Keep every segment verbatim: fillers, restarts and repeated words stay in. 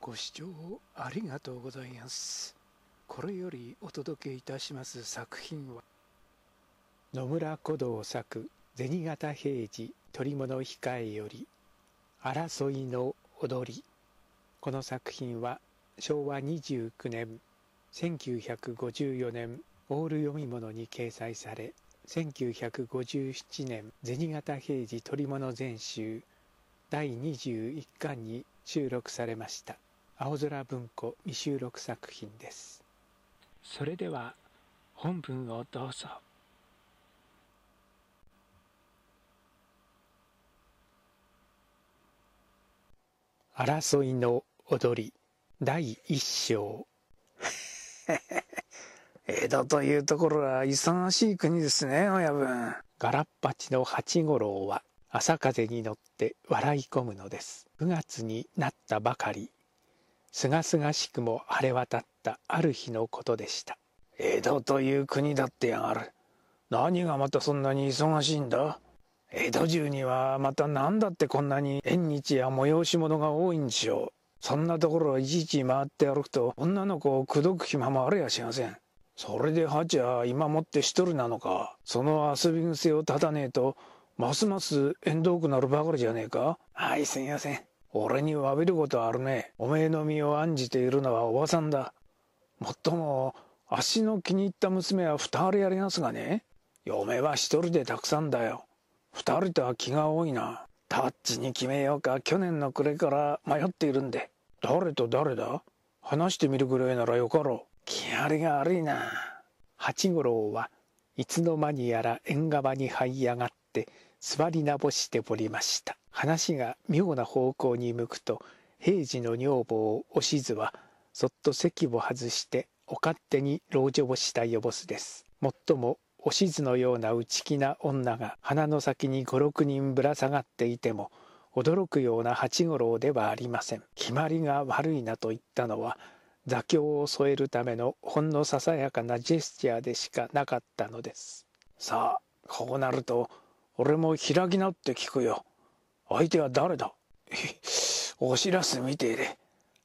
ご視聴ありがとうございます。これよりお届けいたします作品は野村古道作銭形平次捕物控えより争いの踊り。この作品はしょうわにじゅうきゅうねんせんきゅうひゃくごじゅうよねんオール読み物に掲載されせんきゅうひゃくごじゅうななねん銭形平次捕物全集だいにじゅういっかんに収録されました。青空文庫未収録作品です。それでは本文をどうぞ。争いの踊りだいいっしょう。江戸というところは勇しい国ですね、親分。ガラッパチの八五郎は朝風に乗って笑い込むのです。くがつになったばかり、すがすがしくも晴れ渡ったある日のことでした。江戸という国だってやがる。何がまたそんなに忙しいんだ？江戸中にはまた何だってこんなに縁日や催し物が多いんでしょう。そんなところをいちいち回って歩くと女の子を口説く暇もありゃしません。それで蜂は今もって一人なのか。その遊び癖を断たねえとますます縁遠くなるばかりじゃねえか。はい、すみません。俺に詫びることはあるね。おめえの身を案じているのはおばさんだ。もっとも足の気に入った娘は二人ありますがね、嫁は一人でたくさんだよ。二人とは気が多いな。タッチに決めようか去年の暮れから迷っているんで。誰と誰だ？話してみるぐらいならよかろう。気張りが悪いな。八五郎はいつの間にやら縁側に這い上がって座りなぼしておりました。話が妙な方向に向くと平次の女房おしずはそっと席を外してお勝手に籠城をしたよぼすです。もっともおしずのような内気な女が鼻の先に五六人ぶら下がっていても驚くような八五郎ではありません。決まりが悪いなと言ったのは座興を添えるためのほんのささやかなジェスチャーでしかなかったのです。さあ、こうなると俺も開き直って聞くよ。相手は誰だ？お知らせみてえで、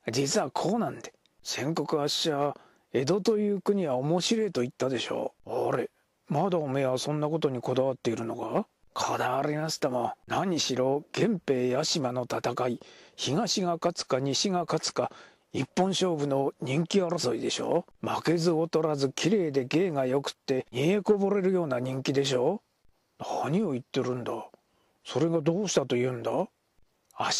実はこうなんで、先刻あっしゃ江戸という国は面白いと言ったでしょう。あれ、まだおめえはそんなことにこだわっているのか？こだわりますとも、何しろ源平屋島の戦い、東が勝つか西が勝つか一本勝負の人気争いでしょ。負けず劣らず綺麗で芸がよくって煮えこぼれるような人気でしょ。何を言ってるんだ。それがどうしたと言うんだ。明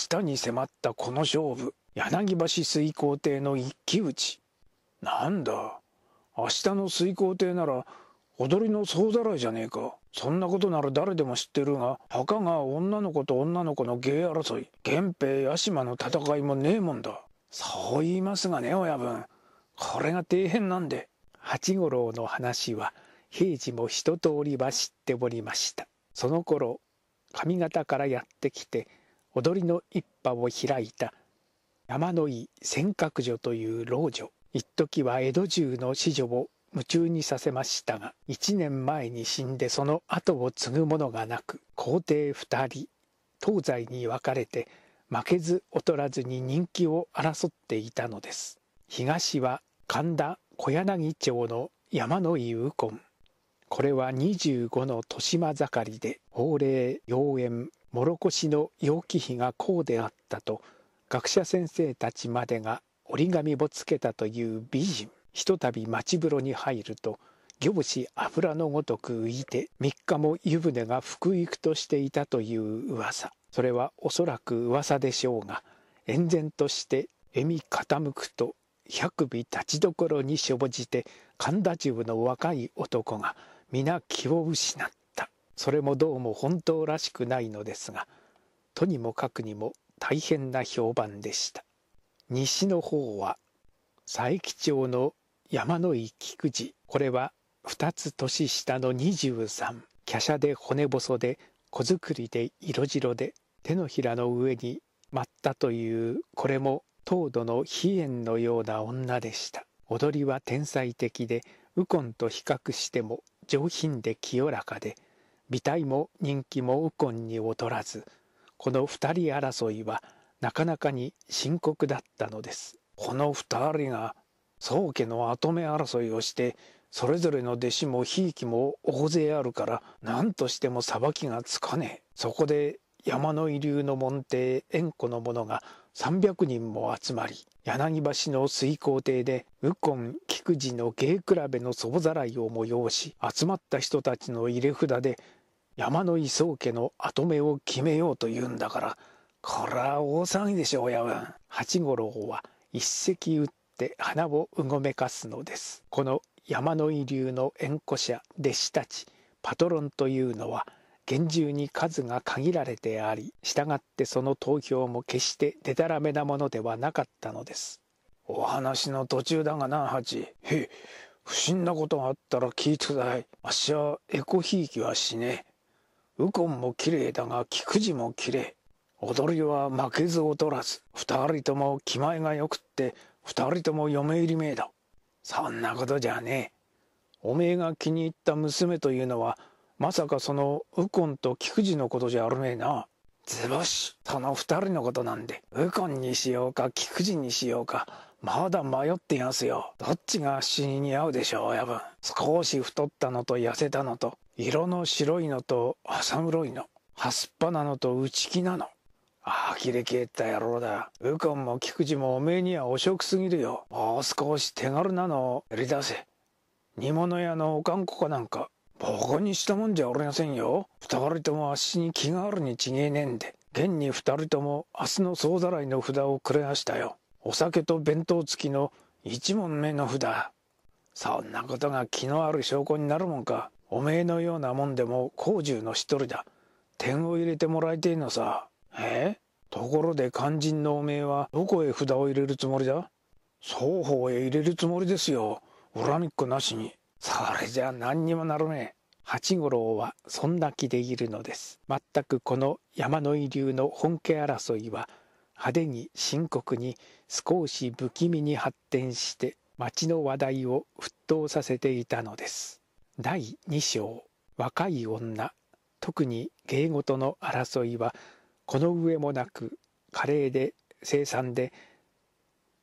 日に迫ったこの勝負、柳橋水光亭の一騎打ち。なんだ、明日の水光亭なら踊りの総ざらいじゃねえか。そんなことなら誰でも知ってるが、墓が女の子と女の子の芸争い、源平屋島の戦いもねえもんだ。そう言いますがね、親分、これが底辺なんで。八五郎の話は平次も一通りは知っておりました。その頃上方からやってきて踊りの一派を開いた山の井尖閣女という老女、一時は江戸中の子女を夢中にさせましたが、いちねんまえに死んでその後を継ぐ者がなく、皇帝ふたり東西に分かれて負けず劣らずに人気を争っていたのです。東は神田小柳町の山の井右近、これはにじゅうごの年間盛りで法令妖艶諸越の楊貴妃がこうであったと学者先生たちまでが折り紙をつけたという美人。ひとたび町風呂に入ると凝視油のごとく浮いてみっかも湯船が福行くとしていたという噂。それはおそらく噂でしょうが、儼然として笑み傾くと百尾立ちどころに生じて神田中の若い男が皆気を失った。それもどうも本当らしくないのですが、とにもかくにも大変な評判でした。西の方は佐伯町の山の井菊次、これはふたつ年下のにじゅうさん、華奢で骨細で小作りで色白で手のひらの上に舞ったという、これも凍土の飛燕のような女でした。踊りは天才的で右近と比較しても上品で清らかで、美体も人気も右近に劣らず、この二人争いはなかなかに深刻だったのです。このふたりが宗家の跡目争いをして、それぞれの弟子もひいきも大勢あるから、何としても裁きがつかねえ。そこで山の遺留の門弟縁故の者がさんびゃくにんも集まり、柳橋の水光亭で右近菊次の芸比べの総ざらいを催し、集まった人たちの入れ札で山の井宗家の跡目を決めようというんだから、これは大騒ぎでしょうやわん。八五郎は一席打って鼻をうごめかすのです。この山の井流の縁故者弟子たちパトロンというのは厳重に数が限られてあり、従ってその投票も決してでたらめなものではなかったのです。お話の途中だがな八、へえ、不審なことがあったら聞いてください。あっしはエコひいきはしねえ。右近もきれいだが菊次もきれい。踊りは負けず劣らず、二人とも気前がよくって二人とも嫁入りめえだ。そんなことじゃねえ。おめえが気に入った娘というのはまさかその右近と菊次のことじゃあるめえな。図星、その二人のことなんで、右近にしようか菊次にしようかまだ迷っていますよ。どっちが死に似合うでしょうやぶん。少し太ったのと痩せたのと、色の白いのと浅黒いの、はすっぱなのと内気なの。あきれきえった野郎だ。右近も菊次もおめえには汚職すぎるよ。もう少し手軽なのをやり出せ。煮物屋のおかんこかなんかバカにしたもんじゃおりませんよ。二人ともあっしに気があるに違えねえんで、現に二人とも明日の総ざらいの札をくれましたよ。お酒と弁当付きの一文目の札。そんなことが気のある証拠になるもんか。おめえのようなもんでも工中の一人だ。点を入れてもらいてえのさ。え？ところで肝心のおめえはどこへ札を入れるつもりだ？双方へ入れるつもりですよ。恨みっこなしに。それじゃ何にもなるねえ。八五郎はそんな気でいるのです。全くこの山の井流の本家争いは派手に深刻に少し不気味に発展して町の話題を沸騰させていたのです。だいに章、若い女。特に芸事の争いはこの上もなく華麗で凄惨で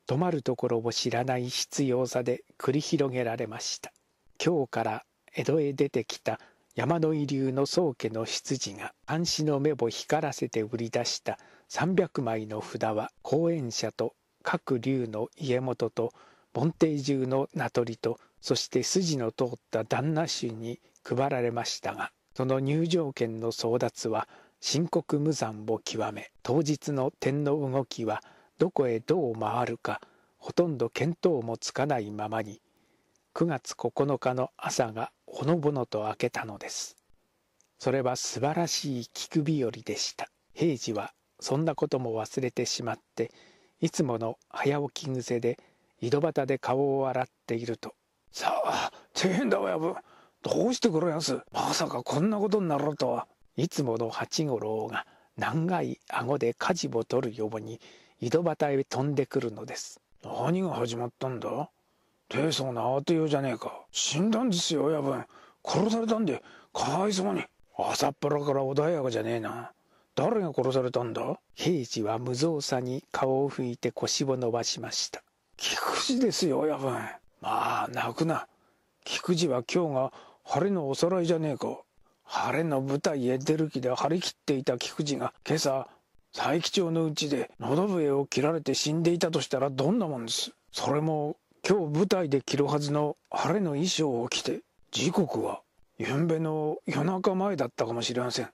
止まるところを知らない必要さで繰り広げられました。京から江戸へ出てきた山の井流の宗家の執事が藩士の目を光らせて売り出したさんびゃくまいの札は、後援者と各流の家元と門弟中の名取と、そして筋の通った旦那衆に配られましたが、その入場券の争奪は深刻無惨を極め、当日の点の動きはどこへどう回るかほとんど見当もつかないままに、くがつここのかの朝がほのぼのと明けたのです。それは素晴らしい菊日和でした。平次はそんなことも忘れてしまって、いつもの早起き癖で井戸端で顔を洗っていると「さあ大変だわやぶ、どうしてくれやす。まさかこんなことになろうとは」。いつもの八五郎が長い顎で舵を取るように井戸端へ飛んでくるのです。何が始まったんだ。大層なあてようじゃねえか。死んだんですよ、やぶん。殺されたんで、かわいそうに。朝っぱらから穏やかじゃねえな。誰が殺されたんだ。平次は無造作に顔を拭いて腰を伸ばしました。菊次ですよ、やぶん。まあ、泣くな。菊次は今日が晴れのおさらいじゃねえか。晴れの舞台へ出る気で張り切っていた菊次が、今朝、佐伯町のうちで喉笛を切られて死んでいたとしたらどんなもんです。それも、今日舞台で着るはずの晴れの衣装を着て、時刻はゆんべの夜中前だったかもしれません。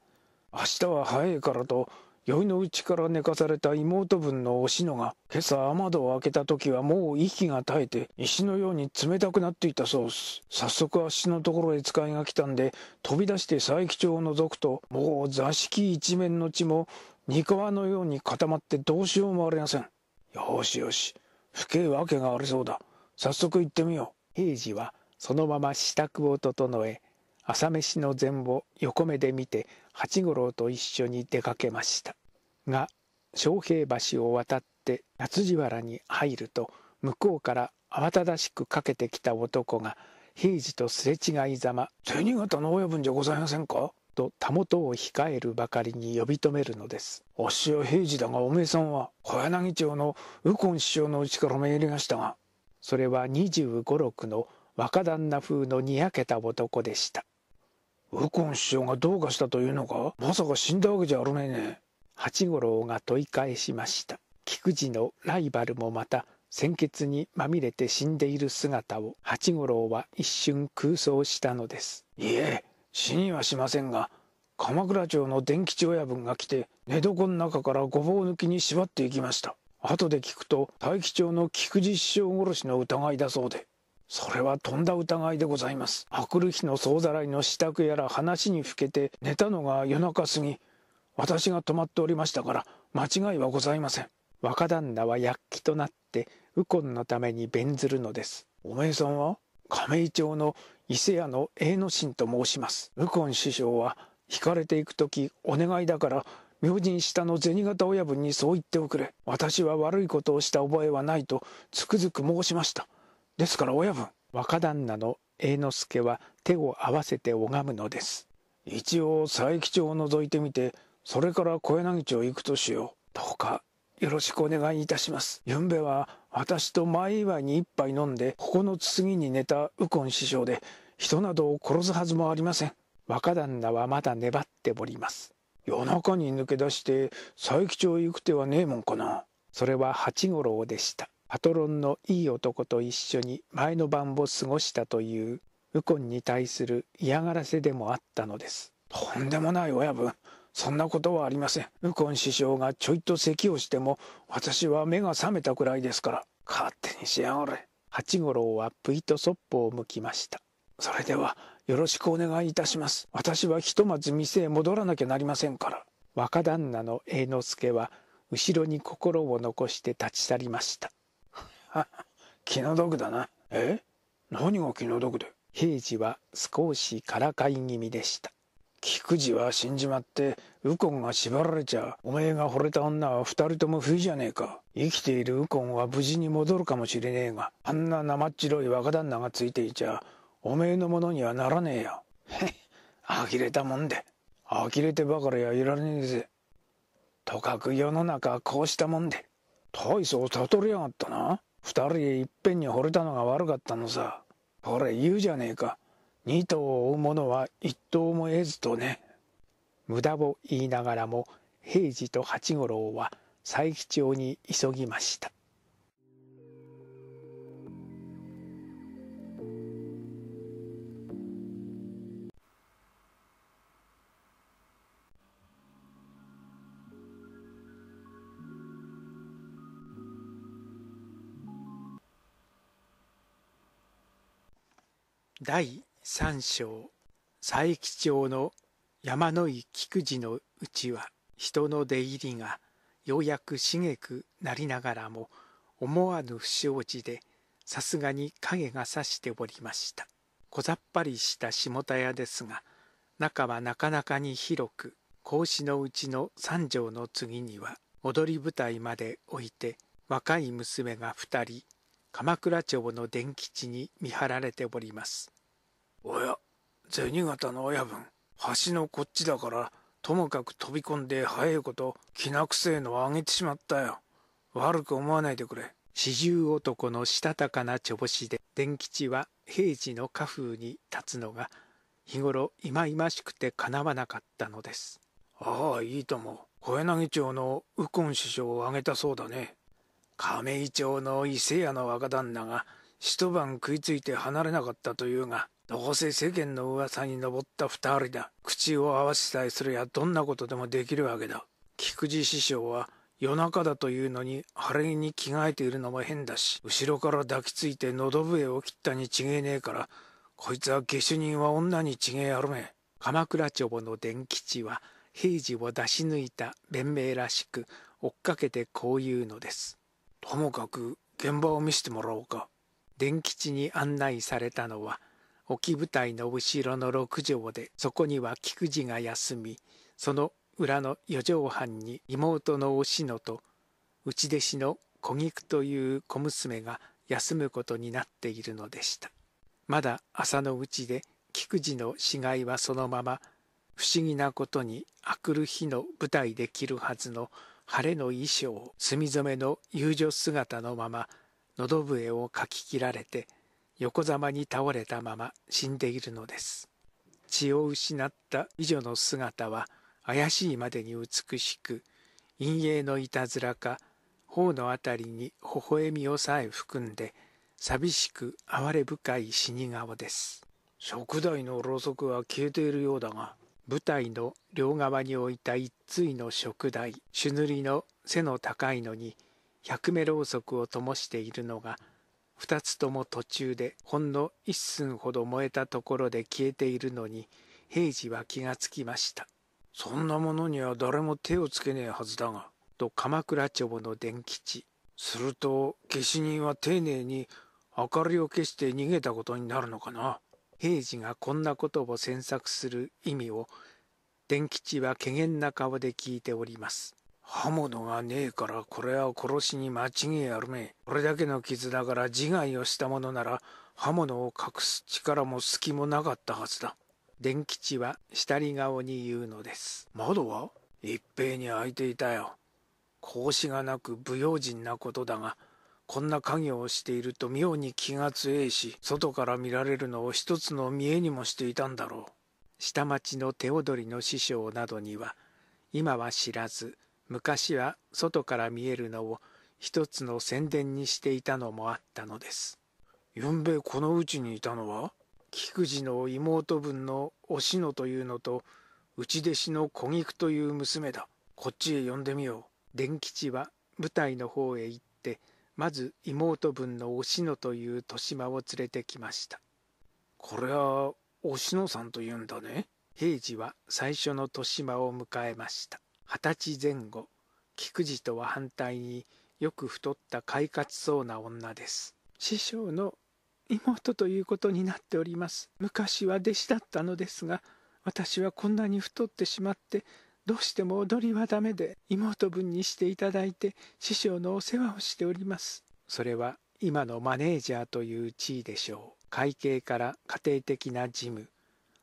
明日は早いからと宵のうちから寝かされた妹分のおしのが、今朝雨戸を開けた時はもう息が絶えて石のように冷たくなっていたそうです。早速あっしのところへ使いが来たんで飛び出して佐伯町を覗くと、もう座敷一面の血も煮皮のように固まってどうしようもありません。よしよし、深いわけがありそうだ。早速行ってみよう。平次はそのまま支度を整え、朝飯の膳を横目で見て八五郎と一緒に出かけましたが、昌平橋を渡って八字原に入ると、向こうから慌ただしくかけてきた男が平次とすれ違いざま「銭形の親分じゃございませんか。とたもとを控えるばかりに呼び止めるのです。あっしは平次だが、おめえさんは小柳町の右近師匠のうちから参りましたが。それは二十五六の若旦那風のにやけた男でした。右近師匠がどうかしたというのか。まさか死んだわけじゃあるまいね。八五郎が問い返しました。菊次のライバルもまた鮮血にまみれて死んでいる姿を八五郎は一瞬空想したのです。いえ、死にはしませんが、鎌倉町の伝吉親分が来て寝床の中からごぼう抜きに縛っていきました。後で聞くと大木町の菊次師匠殺しの疑いだそうで、それはとんだ疑いでございます。あくる日の総ざらいの支度やら話にふけて寝たのが夜中過ぎ、私が泊まっておりましたから間違いはございません。若旦那は躍起となって右近のために弁ずるのです。おめえさんは亀井町の伊勢屋の栄之進と申します。右近師匠は引かれていくとき、お願いだから明神下の銭形親分にそう言っておくれ。私は悪いことをした覚えはないとつくづく申しました。ですから親分。若旦那の栄之助は手を合わせて拝むのです。一応佐伯町を除いてみて、それから小柳町行くとしよう。どうかよろしくお願いいたします。ゆんべは私と前祝いに一杯飲んで、ここの筒木に寝た右近師匠で、人などを殺すはずもありません。若旦那はまだ粘っております。夜中に抜け出して佐伯町行く手はねえもんかな。それは八五郎でした。パトロンのいい男と一緒に前の晩を過ごしたという右近に対する嫌がらせでもあったのです。とんでもない親分、そんなことはありません。右近師匠がちょいと咳をしても、私は目が覚めたくらいですから。勝手にしやがれ。八五郎はぷいとそっぽを向きました。それではよろしくお願いいたします。私はひとまず店へ戻らなきゃなりませんから。若旦那の栄之助は後ろに心を残して立ち去りました。気の毒だな。え、何が気の毒で。平次は少しからかい気味でした。菊次は死んじまって右近が縛られちゃ、おめえが惚れた女は二人とも不意じゃねえか。生きている右近は無事に戻るかもしれねえが、あんな生っ白い若旦那がついていちゃおめえのものにはならねえよ。へっ、呆れたもんで。呆れてばかりはいられねえぜ。とかく世の中はこうしたもんで。大層悟りやがったな。二人へいっぺんに惚れたのが悪かったのさ。ほれ言うじゃねえか。二頭を追う者は一頭も得ずとね。無駄を言いながらも平次と八五郎は佐伯町に急ぎました。第三章、佐伯町の山の井菊次のうちは、人の出入りがようやく茂くなりながらも、思わぬ不祥事でさすがに影がさしておりました。小ざっぱりした下田屋ですが、中はなかなかに広く、格子のうちの三畳の次には踊り舞台まで置いて、若い娘が二人鎌倉町の伝吉に見張られております。おや、銭形の親分、橋のこっちだからともかく飛び込んで早いこときな臭えのをあげてしまったよ。悪く思わないでくれ。四十男のしたたかな調子で、伝吉は平次の家風に立つのが日頃いまいましくてかなわなかったのです。ああ、いいとも、小柳町の右近師匠をあげたそうだね。亀井町の伊勢屋の若旦那が一晩食いついて離れなかったというが、どうせ世間の噂に上った二人だ。口を合わせさえすりゃどんなことでもできるわけだ。菊次師匠は夜中だというのに晴れ着に着替えているのも変だし、後ろから抱きついて喉笛を切ったに違えねえから、こいつは下手人は女に違えあるめ。鎌倉町の伝吉は平次を出し抜いた弁明らしく追っかけてこう言うのです。ともかく現場を見せてもらおうか。伝吉に案内されたのは置舞台の後ろの六畳で、そこには菊次が休み、その裏の四畳半に妹のおしのと内弟子の小菊という小娘が休むことになっているのでした。まだ朝のうちで、菊次の死骸はそのまま不思議なことにあくる日の舞台で着るはずの晴れの衣装を墨染めの遊女姿のまま喉笛をかき切られて横ざまに倒れたまま死んでいるのです。血を失った美女の姿は怪しいまでに美しく、陰影のいたずらか頬のあたりに微笑みをさえ含んで寂しく哀れ深い死に顔です。燭台のろうそくは消えているようだが、舞台の両側に置いた一対の燭台、朱塗りの背の高いのに百目ろうそくを灯しているのが、二つとも途中でほんの一寸ほど燃えたところで消えているのに、平次は気がつきました。そんなものには誰も手をつけねえはずだが、と鎌倉町の伝吉。すると、下手人は丁寧に明かりを消して逃げたことになるのかな。平次がこんなことを詮索する意味を、伝吉は怪訝な顔で聞いております。刃物がねえからこれは殺しに間違いあるめえ。これだけの傷だから自害をしたものなら、刃物を隠す力も隙もなかったはずだ。伝吉はしたり顔に言うのです。窓は一平に開いていたよ。格子がなく不用心なことだが、こんな家業をしていると妙に気が強いし、外から見られるのを一つの見えにもしていたんだろう。下町の手踊りの師匠などには、今は知らず、昔は外から見えるのを一つの宣伝にしていたのもあったのです。ゆんべこのうちにいたのは菊次の妹分のおしのというのと、内弟子の小菊という娘だ。こっちへ呼んでみよう。伝吉は舞台の方へ行って、まず妹分のおしのという豊島を連れてきました。これはおしのさんというんだね。平次は最初の豊島を迎えました。二十歳前後、菊次とは反対によく太った快活そうな女です。師匠の妹ということになっております。昔は弟子だったのですが、私はこんなに太ってしまって、どうしても踊りはダメで、妹分にしていただいて、師匠のお世話をしております。それは、今のマネージャーという地位でしょう。会計から家庭的な事務、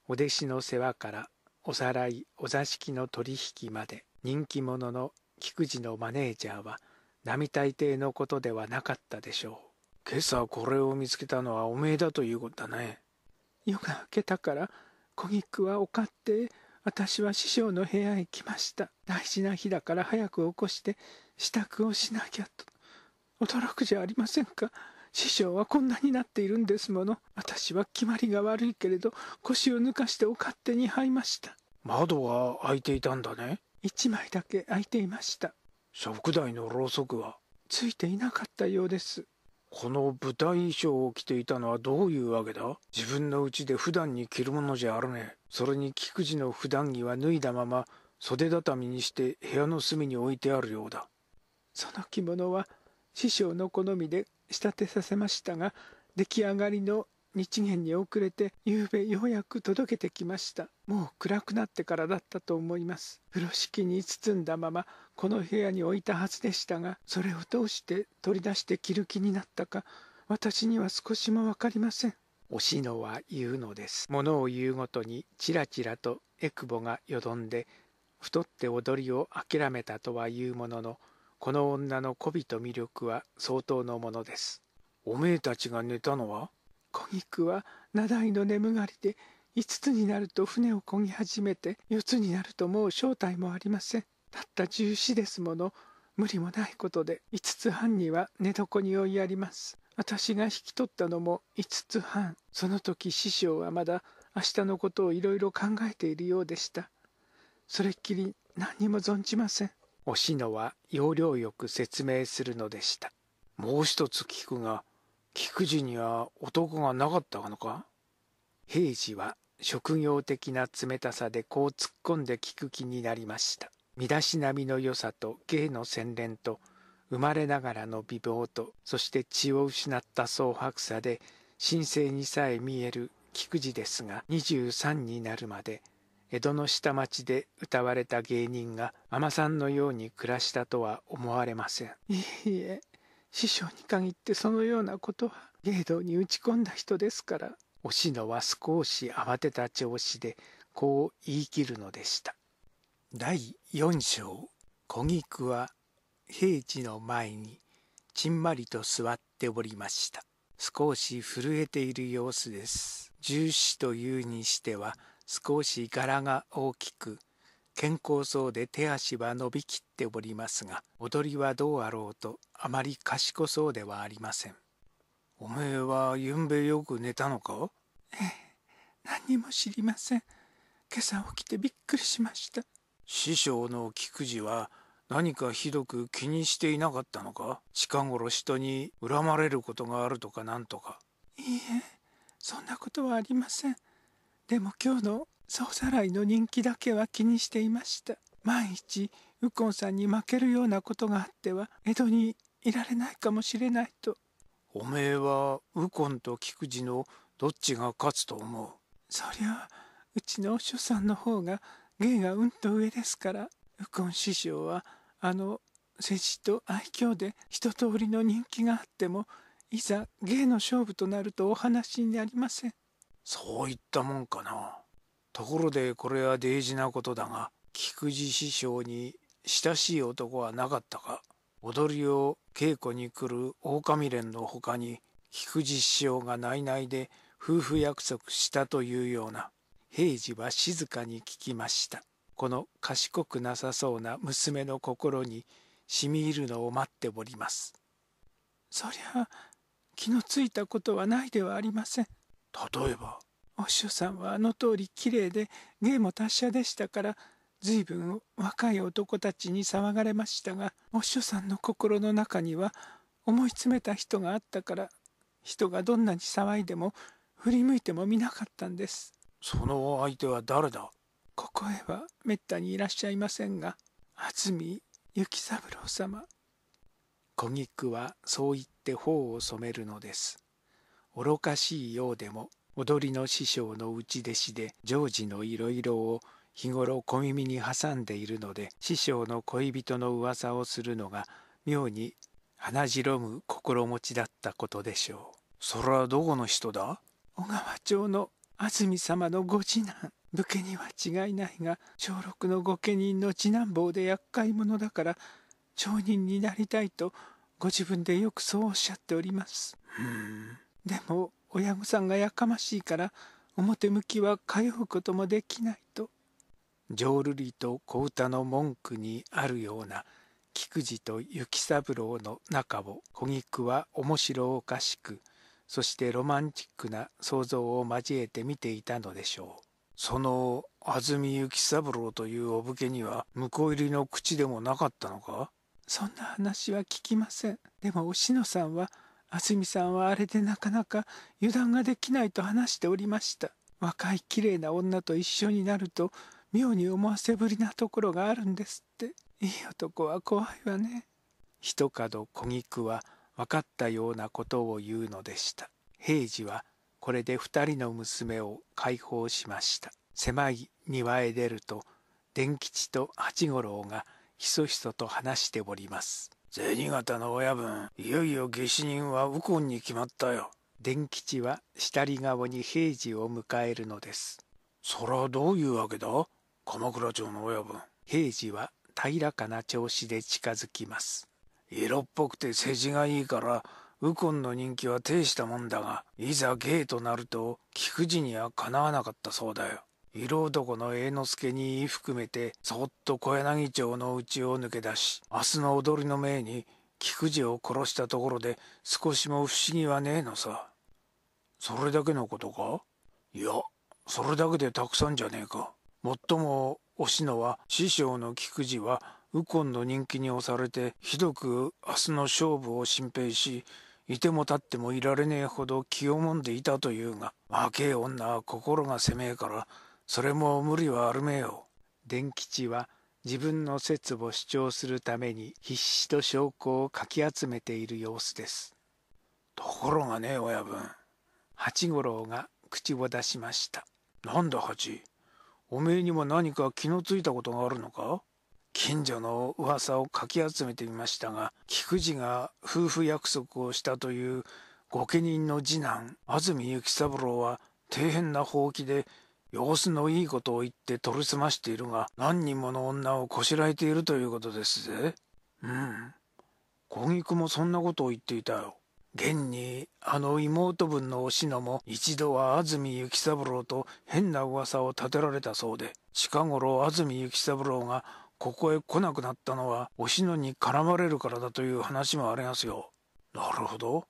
お弟子の世話から、おさらい、お座敷の取引まで、人気者の菊次のマネージャーは、並大抵のことではなかったでしょう。今朝これを見つけたのはおめえだということだね。夜が明けたから小菊はお勝手、私は師匠の部屋へ来ました。大事な日だから早く起こして支度をしなきゃと。驚くじゃありませんか。師匠はこんなになっているんですもの。私は決まりが悪いけれど腰を抜かしてお勝手に入りました。窓は開いていたんだね。一枚だけ開いていました。燭台のろうそくはついていなかったようです。この舞台衣装を着ていたのはどういうわけだ。自分のうちで普段に着るものじゃあるね。それに菊次の普段着は脱いだまま袖畳にして部屋の隅に置いてあるようだ。その着物は師匠の好みで仕立てさせましたが、出来上がりの日限に遅れて夕べようやく届けてきました。もう暗くなってからだったと思います。風呂敷に包んだままこの部屋に置いたはずでしたが、それをどうして取り出して着る気になったか私には少しも分かりません。おしのは言うのです。物を言うごとにちらちらとえくぼがよどんで、太って踊りを諦めたとは言うものの、この女の媚びと魅力は相当のものです。おめえたちが寝たのは。小菊は名代の眠がりで、五つになると船を漕ぎ始めて、四つになるともう正体もありません。たった十四ですもの。無理もないことで、五つ半には寝床に追いやります。私が引き取ったのも五つ半。その時師匠はまだ明日のことをいろいろ考えているようでした。それっきり何にも存じません。おしのは要領よく説明するのでした。もう一つ聞くが、菊次には男がなかったのか。平次は職業的な冷たさでこう突っ込んで聞く気になりました。身だしなみの良さと芸の洗練と生まれながらの美貌と、そして血を失った蒼白さで神聖にさえ見える菊次ですが、にじゅうさんになるまで江戸の下町で歌われた芸人が海女さんのように暮らしたとは思われません。いいえ、師匠に限ってそのようなことは芸道に打ち込んだ人ですから。おしのは少し慌てた調子でこう言い切るのでした。だいよん章、小菊は平次の前にちんまりと座っておりました。少し震えている様子です。十子というにしては少し柄が大きく、健康そうで手足は伸びきっておりますが、踊りはどうあろうとあまり賢そうではありません。おめえはゆんべよく寝たのか？ええ、何も知りません。今朝起きてびっくりしました。師匠の菊次は何かひどく気にしていなかったのか？近頃人に恨まれることがあるとかなんとか。いいえ、そんなことはありません。でも今日の総ざらいの人気だけは気にしていました。万一右近さんに負けるようなことがあっては江戸にいられないかもしれないと。おめえは右近と菊次のどっちが勝つと思う？そりゃうちのお師匠さんの方が芸がうんと上ですから。右近師匠はあの世辞と愛嬌で一通りの人気があってもいざ芸の勝負となるとお話になりません。そういったもんかな。ところでこれは大事なことだが、菊次師匠に親しい男はなかったか？踊りを稽古に来る狼連のほかに菊次師匠が内々で夫婦約束したというような。平次は静かに聞きました。この賢くなさそうな娘の心に染み入るのを待っております。そりゃ気のついたことはないではありません。例えば？お師匠さんはあの通りきれいで芸も達者でしたから随分若い男たちに騒がれましたが、お師匠さんの心の中には思い詰めた人があったから人がどんなに騒いでも振り向いても見なかったんです。その相手は誰だ？ここへはめったにいらっしゃいませんが、渥美幸三郎様。小菊はそう言って頬を染めるのです。愚かしいようでも踊りの師匠の内弟子で常時のいろいろを日頃小耳に挟んでいるので、師匠の恋人の噂をするのが妙に鼻白む心持ちだったことでしょう。それはどこの人だ？小川町の安住様のご次男。武家には違いないが小六の御家人の次男坊で厄介者だから町人になりたいとご自分でよくそうおっしゃっております。うーん。でも親御さんがやかましいから表向きは通うこともできないと。浄瑠璃と小唄の文句にあるような菊次と幸三郎の仲を小菊は面白おかしく、そしてロマンチックな想像を交えて見ていたのでしょう。その渥美幸三郎というお武家には婿入りの口でもなかったのか？そんな話は聞きません。でもおしのさんは渥美さんはあれでなかなか油断ができないと話しておりました。若いきれいな女と一緒になると妙に思わせぶりなところがあるんですって。いい男は怖いわね。ひとかど小菊は分かったようなことを言うのでした。平次はこれで二人の娘を解放しました。狭い庭へ出ると伝吉と八五郎がひそひそと話しております。銭形の親分、いよいよ下手人は右近に決まったよ。伝吉は下り顔に平次を迎えるのです。そらどういうわけだ？鎌倉町の親分。平次は平らかな調子で近づきます。色っぽくて世辞がいいから右近の人気は呈したもんだが、いざ芸となると菊次にはかなわなかったそうだよ。色男の栄之助に言い含めてそっと小柳町の家を抜け出し、明日の踊りの命に菊次を殺したところで少しも不思議はねえのさ。それだけのことか？いや、それだけでたくさんじゃねえか。もっともおしのは師匠の菊次は右近の人気に押されてひどく明日の勝負を心配し、いても立ってもいられねえほど気をもんでいたというが、若え女は心が狭えからそれも無理はあるめよ。伝吉は自分の説を主張するために必死と証拠をかき集めている様子です。ところがね、親分。八五郎が口を出しました。なんだ八、おめえにも何か気のついたことがあるのか？近所の噂をかき集めてみましたが、菊次が夫婦約束をしたという御家人の次男、安住幸三郎は底辺なほうきで様子のいいことを言って取りすましているが、何人もの女をこしらえているということですぜ。うん。小菊もそんなことを言っていたよ。現にあの妹分のおしのも一度は安住幸三郎と変な噂を立てられたそうで、近頃安住幸三郎がここへ来なくなったのはおしのに絡まれるからだという話もありますよ。なるほど。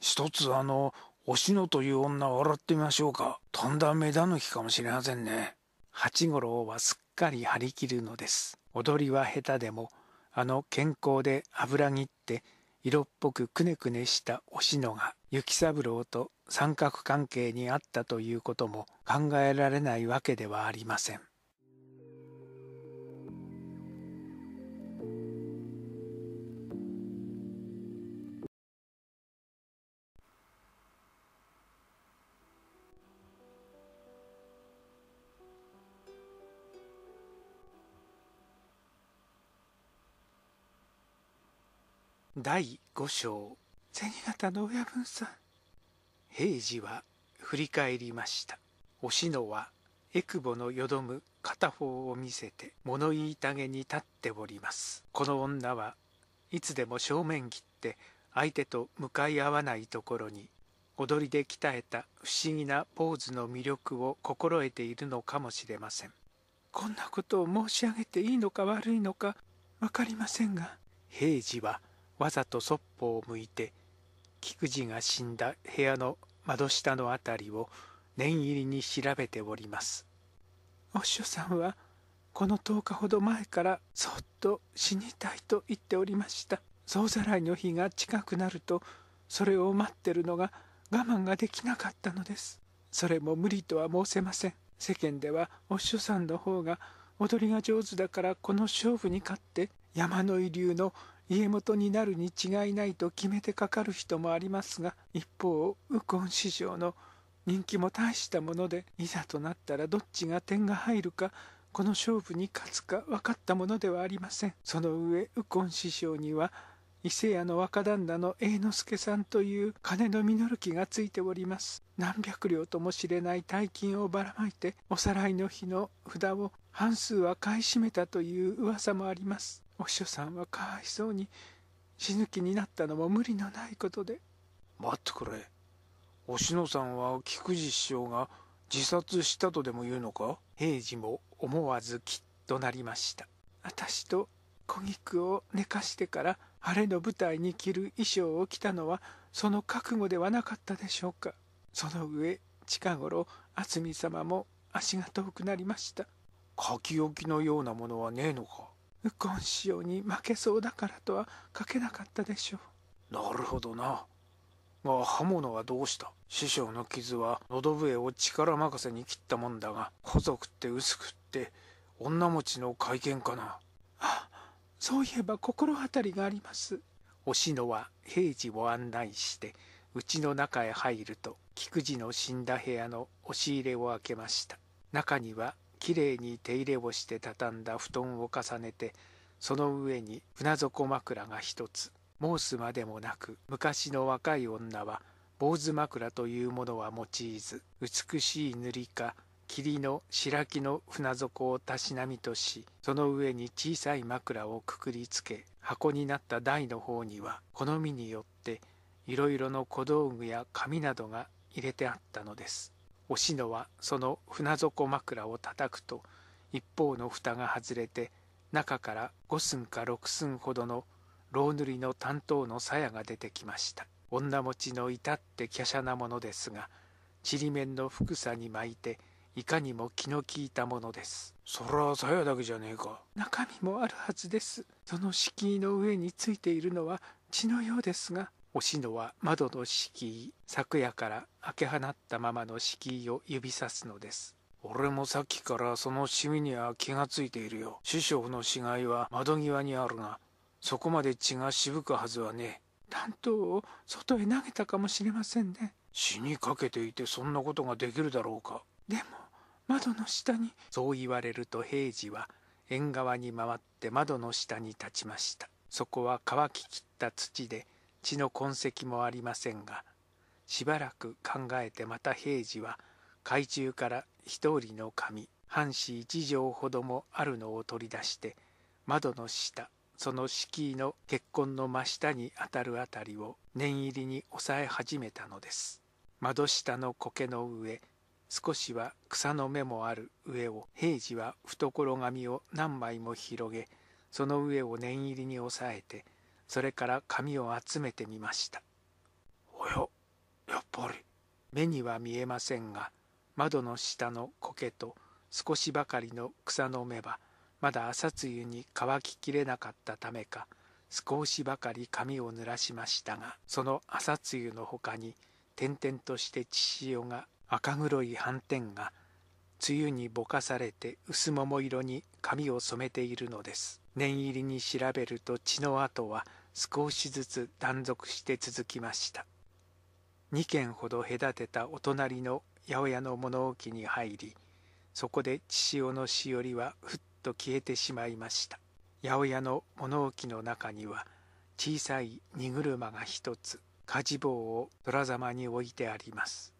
一つあのおしのという女を洗ってみましょうか。とんだ目だぬきかもしれませんね。八五郎はすっかり張り切るのです。踊りは下手でもあの健康で油ぎって色っぽくくねくねしたおしのが雪三郎と三角関係にあったということも考えられないわけではありません。だいご章銭形の親分さん。平次は振り返りました。おしのはえくぼのよどむ片方を見せて物言いたげに立っております。この女はいつでも正面切って相手と向かい合わないところに踊りで鍛えた不思議なポーズの魅力を心得ているのかもしれません。こんなことを申し上げていいのか悪いのか分かりませんが、平次はわざとそっぽを向いて菊次が死んだ部屋の窓下のあたりを念入りに調べております。お師匠さんはこのとおかほど前からそっと死にたいと言っておりました。総ざらいの日が近くなるとそれを待ってるのが我慢ができなかったのです。それも無理とは申せません。世間ではお師匠さんの方が踊りが上手だからこの勝負に勝って山の井流の家元になるに違いないと決めてかかる人もありますが、一方右近師匠の人気も大したもので、いざとなったらどっちが点が入るかこの勝負に勝つか分かったものではありません。その上右近師匠には伊勢屋の若旦那の栄之助さんという金の実る気がついております。何百両とも知れない大金をばらまいておさらいの日の札を半数は買い占めたという噂もあります。お師匠さんはかわいそうに死ぬ気になったのも無理のないことで。待ってくれ、おしのさんは菊次師匠が自殺したとでも言うのか。平次も思わずきっとなりました。私と小菊を寝かしてから晴れの舞台に着る衣装を着たのはその覚悟ではなかったでしょうか。その上近頃渥美様も足が遠くなりました。書き置きのようなものはねえのか。右近師匠に負けそうだからとは書けなかったでしょう。なるほどな。まあ刃物はどうした。師匠の傷は喉笛を力任せに切ったもんだが、細くって薄くって女持ちの懐剣かな。あ、そういえば心当たりがあります。おしのは平次を案内して家の中へ入ると、菊次の死んだ部屋の押し入れを開けました。中にはきれいに手入れをして畳んだ布団を重ねて、その上に船底枕が一つ。申すまでもなく昔の若い女は坊主枕というものは用いず、美しい塗りか霧の白木の船底をたしなみとし、その上に小さい枕をくくりつけ、箱になった台の方には好みによっていろいろの小道具や紙などが入れてあったのです。おしのはその船底枕をたたくと一方の蓋が外れて、中からご寸かろく寸ほどのろう塗りの担当の鞘が出てきました。女持ちの至って華奢なものですが、ちりめんのふくさに巻いていかにも気の利いたものです。そら鞘だけじゃねえか。中身もあるはずです。その敷居の上についているのは血のようですが。おしのは窓の敷居、昨夜から開け放ったままの敷居を指さすのです。俺もさっきからそのシミには気がついているよ。師匠の死骸は窓際にあるが、そこまで血が渋くはずはねえ。担当を外へ投げたかもしれませんね。死にかけていてそんなことができるだろうか。でも窓の下に。そう言われると平次は縁側に回って窓の下に立ちました。そこは乾ききった土で、血の痕跡もありませんが、しばらく考えてまた平次は懐中から一人の紙半紙一畳ほどもあるのを取り出して、窓の下、その敷居の血痕の真下にあたるあたりを念入りに押さえ始めたのです。窓下の苔の上、少しは草の芽もある上を平次は懐紙を何枚も広げ、その上を念入りに押さえて、それから紙を集めてみました。おや、やっぱり。目には見えませんが、窓の下の苔と少しばかりの草の芽は、まだ朝露に乾ききれなかったためか、少しばかり紙を濡らしましたが、その朝露のほかに、点々として血潮が赤黒い斑点が、梅雨にぼかされて薄桃色に紙を染めているのです。念入りに調べると血の跡は少しずつ断続して続きました。二軒ほど隔てたお隣の八百屋の物置に入り、そこで血潮のしおりはふっと消えてしまいました。八百屋の物置の中には小さい荷車が一つ、火事棒を虎ざまに置いてあります。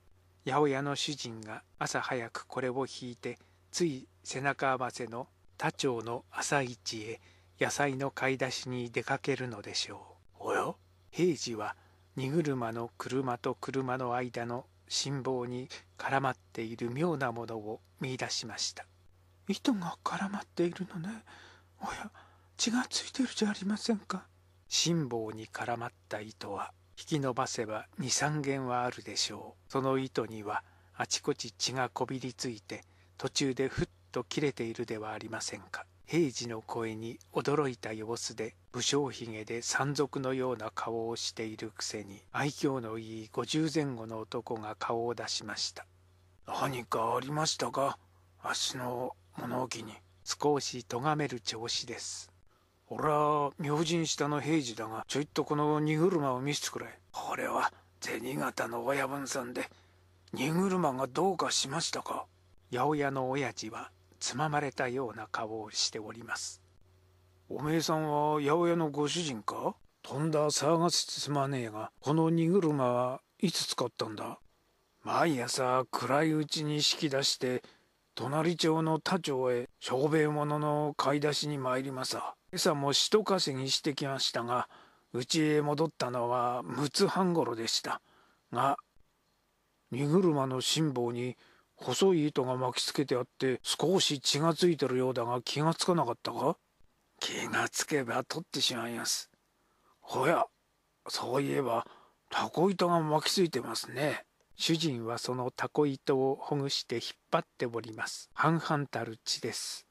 八百屋の主人が朝早くこれを引いて、つい背中合わせの他町の朝市へ野菜の買い出しに出かけるのでしょう。おや？平次は荷車の車と車の間の心棒に絡まっている妙なものを見出しました。糸が絡まっているのね。おや、血がついてるじゃありませんか。心棒に絡まった糸は引き伸ばせば二三軒はあるでしょう。その糸にはあちこち血がこびりついて、途中でふっと切れているではありませんか。平次の声に驚いた様子で、武将髭で山賊のような顔をしているくせに、愛嬌のいい五十前後の男が顔を出しました。何かありましたか、あっしの物置に。少しとがめる調子です。俺は明神下の平次だが、ちょいとこの荷車を見せてくれ。これは銭形の親分さんで、荷車がどうかしましたか。八百屋の親父は、つままれたような顔をしております。おめえさんは八百屋のご主人か？とんだ騒がせつまねえが、この荷車はいつ使ったんだ？毎朝暗いうちに引き出して、隣町の他町へ商売物の買い出しに参りまさ。今朝も一稼ぎしてきましたが、うちへ戻ったのはむつはんごろでした。が、荷車の辛抱に、細い糸が巻きつけてあって、少し血がついてるようだが気がつかなかったか？気がつけば取ってしまいます。ほや、そういえば、タコ糸が巻きついてますね。主人はそのタコ糸をほぐして引っ張っております。半々たる血です。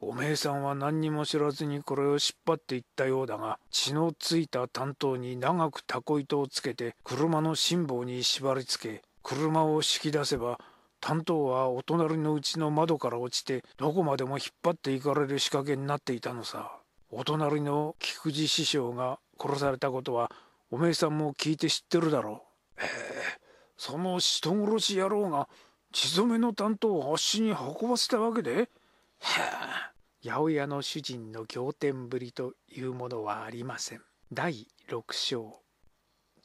おめえさんは何にも知らずにこれを引っ張っていったようだが、血のついた担当に長くタコ糸をつけて、車の辛抱に縛りつけ、車を引き出せば、担当はお隣のうちの窓から落ちて、どこまでも引っ張っていかれる仕掛けになっていたのさ。お隣の菊池師匠が殺されたことは、おめえさんも聞いて知ってるだろう。ええ、その人殺し野郎が、血染めの担当をあっしに運ばせたわけで？へえ。八百屋の主人の仰天ぶりというものはありません。だいろく章。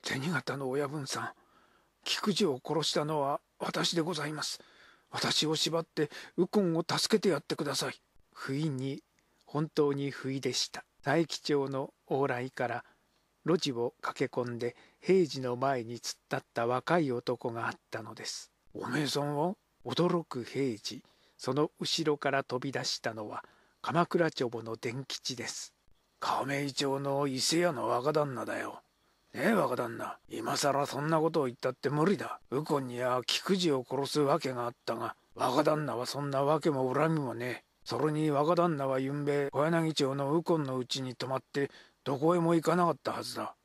銭形の親分さん、菊池を殺したのは、私でございます。私を縛って右近を助けてやってください。不意に、本当に不意でした。佐伯町の往来から路地を駆け込んで平次の前に突っ立った若い男があったのです。おめえさんは？驚く平次。その後ろから飛び出したのは鎌倉町の伝吉です。亀井町の伊勢屋の若旦那だよ。ねえ若旦那、今さらそんなことを言ったって無理だ。右近には菊次を殺すわけがあったが、若旦那はそんなわけも恨みもねえ。それに若旦那はゆんべ小柳町の右近のうちに泊まって、どこへも行かなかったはずだ。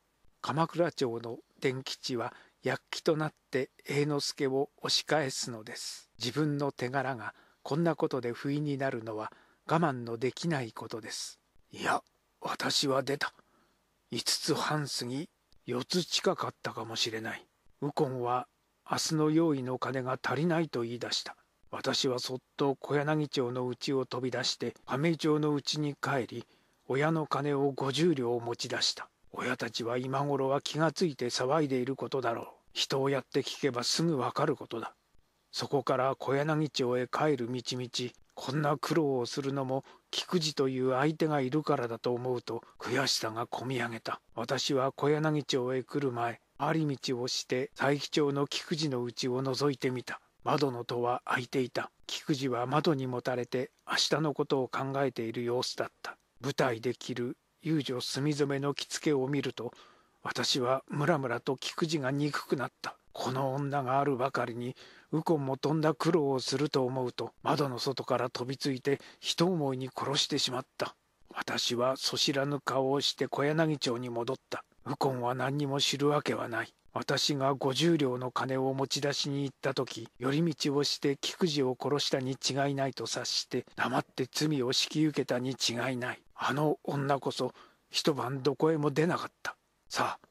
鎌倉町の伝吉は躍起となって栄之助を押し返すのです。自分の手柄がこんなことで不意になるのは我慢のできないことです。いや、私は出た。いつつはん過ぎ、四つ近かったかもしれない。右近は明日の用意の金が足りないと言い出した。私はそっと小柳町の家を飛び出して、亀井町の家に帰り、親の金を五十両を持ち出した。親たちは今頃は気がついて騒いでいることだろう。人をやって聞けばすぐわかることだ。そこから小柳町へ帰る道々、こんな苦労をするのも菊次という相手がいるからだと思うと悔しさがこみ上げた。私は小柳町へ来る前、回り道をして佐伯町の菊次の家を覗いてみた。窓の戸は開いていた。菊次は窓にもたれて明日のことを考えている様子だった。舞台で着る遊女墨染めの着付けを見ると、私はムラムラと菊次が憎くなった。この女があるばかりに右近もとんだ苦労をすると思うと、窓の外から飛びついて一思いに殺してしまった。私はそ知らぬ顔をして小柳町に戻った。右近は何にも知るわけはない。私が五十両の金を持ち出しに行った時、寄り道をして菊次を殺したに違いないと察して黙って罪を引き受けたに違いない。あの女こそ一晩どこへも出なかった。さあ、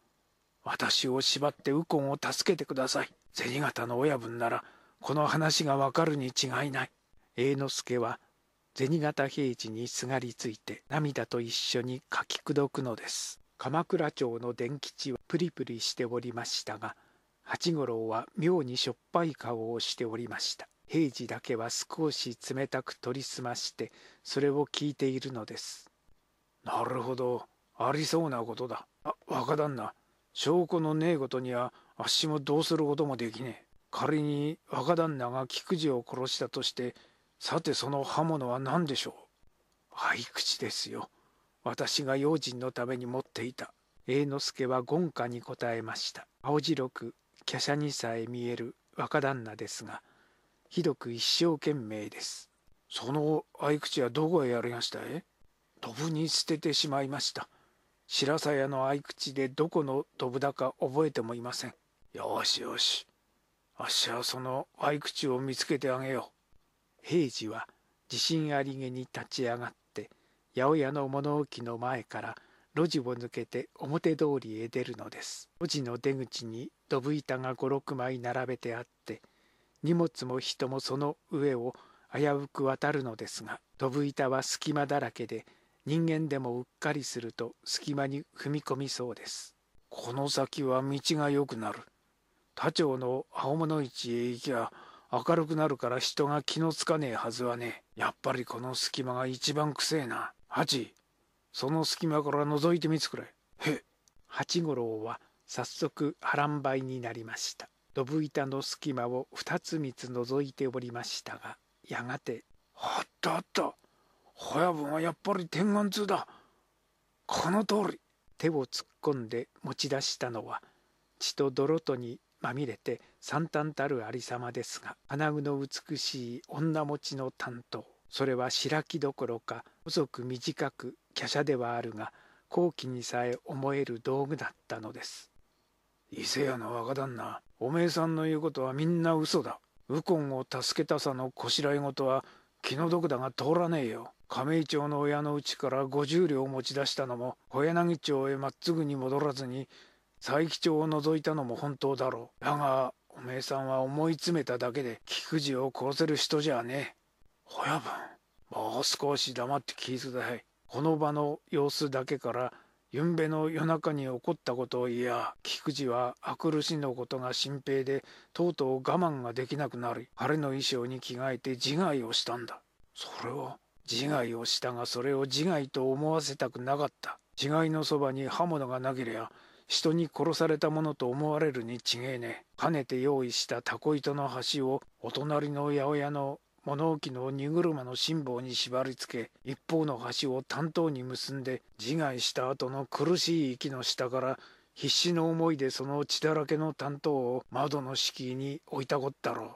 私を縛って右近を助けてください。銭形の親分ならこの話がわかるに違いない。栄之助は銭形平次にすがりついて涙と一緒に書きくどくのです。鎌倉町の伝吉はプリプリしておりましたが、八五郎は妙にしょっぱい顔をしておりました。平次だけは少し冷たく取りすまして、それを聞いているのです。なるほど、ありそうなことだ。あ、若旦那、証拠のねえことにはあっしもどうすることもできねえ。仮に若旦那が菊次を殺したとして、さてその刃物は何でしょう。合口ですよ。私が用心のために持っていた。栄之助は言下に答えました。青白く華奢にさえ見える若旦那ですが、ひどく一生懸命です。その合口はどこへやりましたえ？ドブに捨ててしまいました。白鞘屋の合口でどこのドブだか覚えてもいません。よしよし。あっしはその合口を見つけてあげよう。平次は自信ありげに立ち上がって、八百屋の物置の前から路地を抜けて表通りへ出るのです。路地の出口にドブ板が五六枚並べてあって、荷物も人もその上を危うく渡るのですが、ドブ板は隙間だらけで、人間でもうっかりすると隙間に踏み込みそうです。この先は道が良くなる。他町の青物市へ行きゃ明るくなるから人が気のつかねえはずはねえ。やっぱりこの隙間が一番くせえな。八、その隙間から覗いてみつくれ。へ。八五郎は早速波乱ばいになりました。ドブ板の隙間を二つ三つ覗いておりましたが、やがて、あったあった。親分はやっぱり天眼通だ。この通り。手を突っ込んで持ち出したのは、血と泥とにまみれて惨憺たるありさまですが、花具の美しい女持ちの短刀。それは白木どころか細く短く華奢ではあるが、高貴にさえ思える道具だったのです。伊勢屋の若旦那、おめえさんの言うことはみんな嘘だ。右近を助けたさのこしらえ事は気の毒だが通らねえよ。亀井町の親のうちから五十両持ち出したのも、小柳町へまっすぐに戻らずに佐伯町を覗いたのも本当だろう。だがおめえさんは思い詰めただけで菊次を殺せる人じゃねえ。親分、もう少し黙って聞いてください。この場の様子だけから、ゆんべの夜中に起こったことを言や、菊次はあくるしのことが心配で、とうとう我慢ができなくなり、晴れの衣装に着替えて自害をしたんだ。それを、自害をしたが、それを自害と思わせたくなかった。自害のそばに刃物がなけりゃ、人に殺されたものと思われるに違えねえ。かねて用意したタコ糸の端を、お隣の八百屋の、物置の荷車の辛抱に縛り付け、一方の端を短刀に結んで、自害した後の苦しい息の下から、必死の思いでその血だらけの短刀を窓の敷居に置いたこったろう。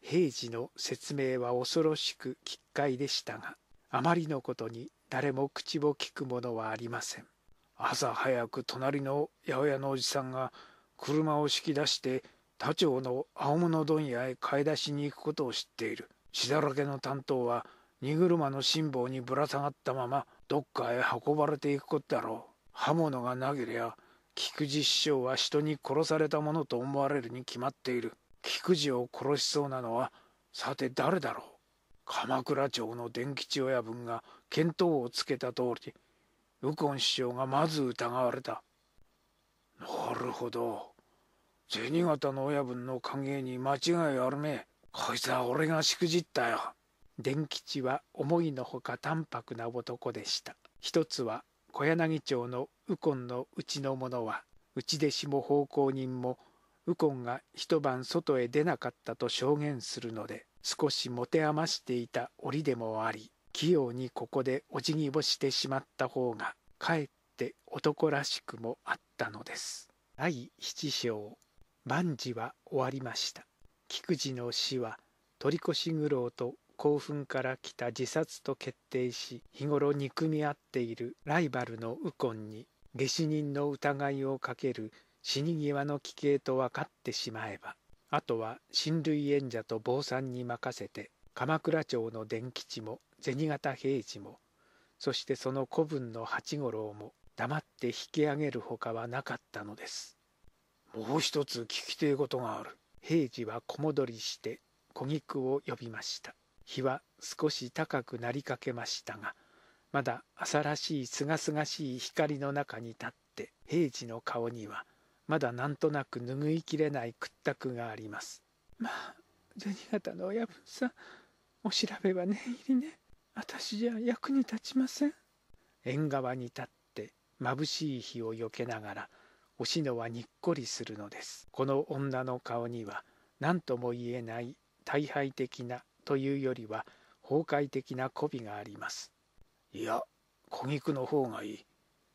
平次の説明は恐ろしく奇怪でしたが、あまりのことに誰も口を利くものはありません。朝早く隣の八百屋のおじさんが車を引き出して、他町の青物問屋へ買い出しに行くことを知っている。血だらけの担当は荷車の辛抱にぶら下がったままどっかへ運ばれていくことだろう。刃物がなけりゃ菊次師匠は人に殺されたものと思われるに決まっている。菊次を殺しそうなのはさて誰だろう。鎌倉町の伝吉親分が見当をつけた通り、右近師匠がまず疑われた。なるほど。銭形の親分の影に間違いあるめえ。こいつは俺がしくじったよ。伝吉は思いのほか淡白な男でした。一つは小柳町の右近のうちの者は、内弟子も奉公人も右近が一晩外へ出なかったと証言するので、少し持て余していた折でもあり、器用にここでお辞儀をしてしまった方がかえって男らしくもあったのです。第七章。万事は終わりました。菊次の死は取り越し苦労と興奮から来た自殺と決定し、日頃憎み合っているライバルの右近に下手人の疑いをかける死に際の奇形と分かってしまえば、あとは親類縁者と坊さんに任せて、鎌倉町の伝吉も銭形平次も、そしてその子分の八五郎も黙って引き上げるほかはなかったのです。もう一つ聞きてえことがある。平次は小戻りして小菊を呼びました。日は少し高くなりかけましたが、まだ朝らしいすがすがしい光の中に立って、平次の顔にはまだなんとなく拭いきれない屈託があります。まあ銭形の親分さん、お調べは念入りね。私じゃ役に立ちません。縁側に立って眩しい日をよけながら、おしのはにっこりするのです。この女の顔には何とも言えない大敗的なというよりは崩壊的な媚びがあります。いや、小菊の方がいい。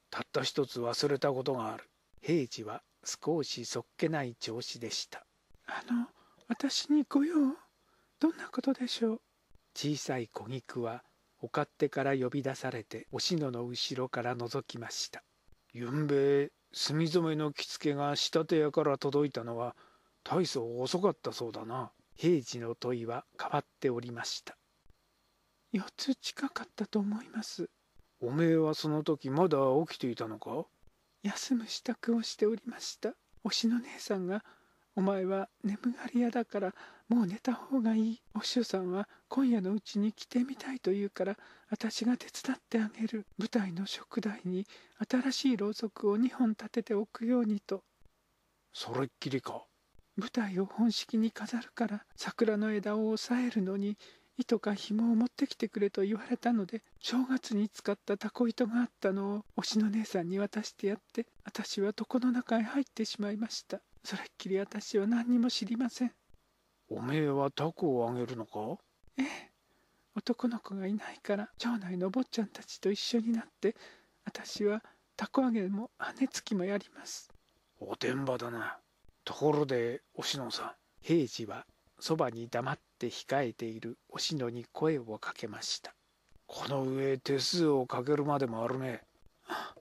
たった一つ忘れたことがある。平次は少しそっけない調子でした。あの、私にご用？どんなことでしょう？小さい小菊はお勝手から呼び出されて、おしのの後ろから覗きました。ゆんべえ、墨染めの着付けが仕立て屋から届いたのは大層遅かったそうだな。平次の問いは変わっておりました。四つ近かったと思います。おめえはその時まだ起きていたのか？休む支度をしておりました。おしの姉さんが、お前は眠がり屋だからもう寝た方がいい。お師匠さんは今夜のうちに来てみたいと言うから、私が手伝ってあげる。舞台の燭台に新しいろうそくをにほん立てておくようにと。それっきりか。舞台を本式に飾るから、桜の枝を押さえるのに、糸か紐を持ってきてくれと言われたので、正月に使ったタコ糸があったのをおしの姉さんに渡してやって、私は床の中へ入ってしまいました。それっきり私は何にも知りません。おめえはタコをあげるのか？ええ、男の子がいないから町内の坊ちゃんたちと一緒になって、私はタコ揚げも羽つきもやります。おてんばだな。ところでおしのさん。平次はそばに黙って控えているおしのに声をかけました。この上手数をかけるまでもあるね。あ、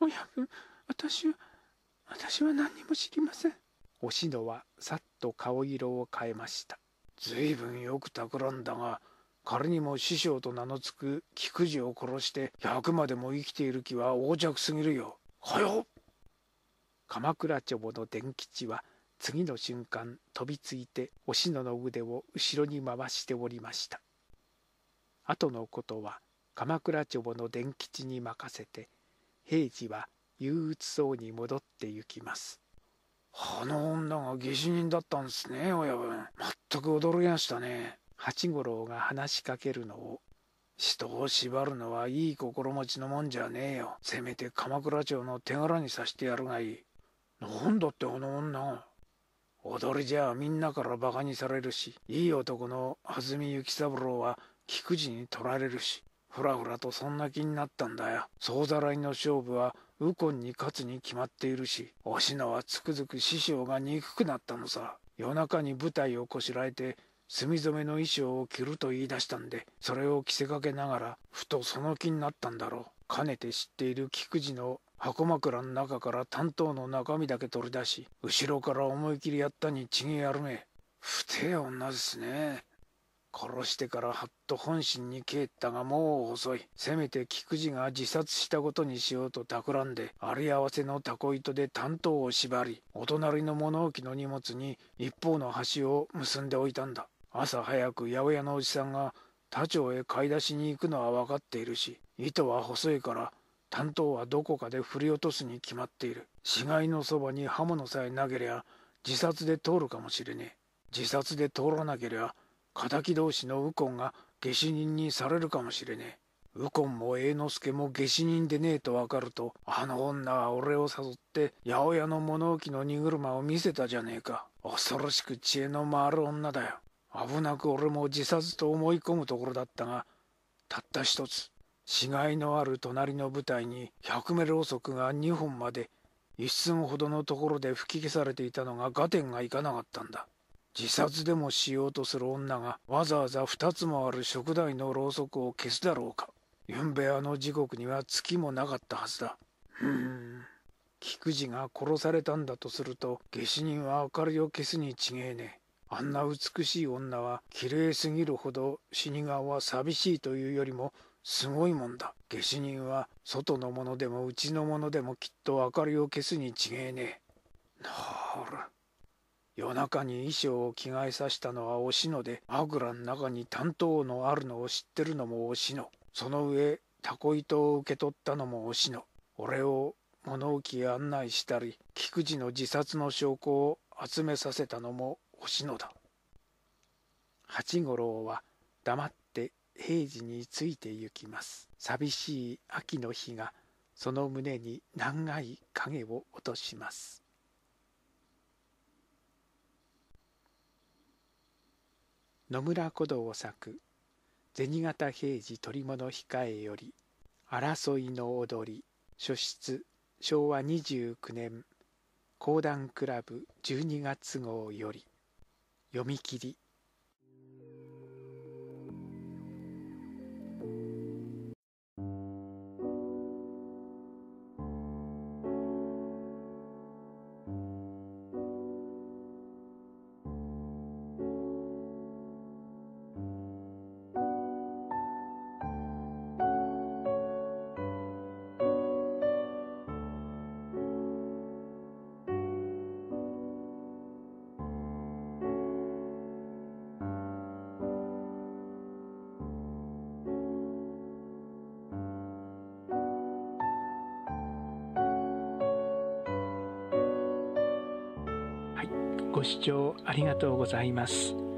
親分、私は、私は何にも知りません。おしのはさっと顔色を変えました。ずいぶんよく企んだが、仮にも師匠と名のつく菊次を殺して百までも生きている気は横着すぎるよ。はよ。鎌倉町の伝吉は、次の瞬間飛びついておしのの腕を後ろに回しておりました。あとのことは鎌倉町の伝吉に任せて、平次は憂鬱そうに戻って行きます。あの女が下手人だったんですね、親分。全く驚きましたね。八五郎が話しかけるのを、人を縛るのはいい心持ちのもんじゃねえよ。せめて鎌倉町の手柄にさしてやるがいい。なんだってあの女が。踊りじゃみんなからバカにされるし、いい男の安住幸三郎は菊次に取られるし、ふらふらとそんな気になったんだよ。総ざらいの勝負は右近に勝つに決まっているし、おしのはつくづく師匠が憎くなったのさ。夜中に舞台をこしらえて墨染めの衣装を着ると言い出したんで、それを着せかけながらふとその気になったんだろう。かねて知っている菊次の箱枕の中から担当の中身だけ取り出し、後ろから思い切りやったに違えあるめ。不定女ですね。殺してからはっと本心に帰ったが、もう遅い。せめて菊次が自殺したことにしようと企んで、あり合わせのタコ糸で担当を縛り、お隣の物置の荷物に一方の端を結んでおいたんだ。朝早く八百屋のおじさんが他町へ買い出しに行くのは分かっているし、糸は細いから担当はどこかで振り落とすに決まっている。死骸のそばに刃物さえなけりゃ自殺で通るかもしれねえ。自殺で通らなけりゃ敵同士の右近が下手人にされるかもしれねえ。右近も栄之助も下手人でねえと分かると、あの女は俺を誘って八百屋の物置の荷車を見せたじゃねえか。恐ろしく知恵の回る女だよ。危なく俺も自殺と思い込むところだったが、たった一つ死骸のある隣の舞台に百目ろうそくがにほんまで一寸ほどのところで吹き消されていたのが合点がいかなかったんだ。自殺でもしようとする女がわざわざ二つもある燭台のろうそくを消すだろうか。ゆんべあの時刻には月もなかったはずだ。うーん、菊次が殺されたんだとすると、下手人は明かりを消すに違えねえ。あんな美しい女は綺麗すぎるほど死に顔は寂しいというよりもすごいもんだ。下手人は外のものでもうちのものでもきっと明かりを消すに違えねえ。ほら、夜中に衣装を着替えさせたのはおしので、あぐらの中に担当のあるのを知ってるのもおしの。その上、たこ糸を受け取ったのもおしの。俺を物置へ案内したり、菊次の自殺の証拠を集めさせたのもおしのだ。八五郎は黙って平次について行きます。寂しい秋の日がその胸に長い影を落とします。野村古道作「銭形平次捕物控え」より「争いの踊り」初出しょうわにじゅうくねん講談クラブじゅうにがつ号より読み切り。ご視聴ありがとうございます。